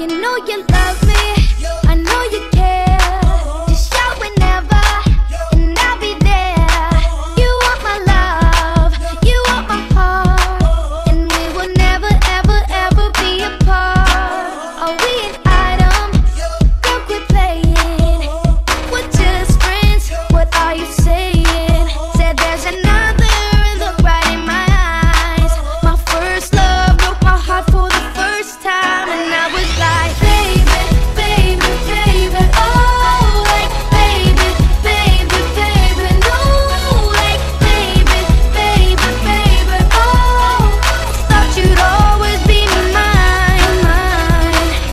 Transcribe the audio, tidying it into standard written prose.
You know you love me. I know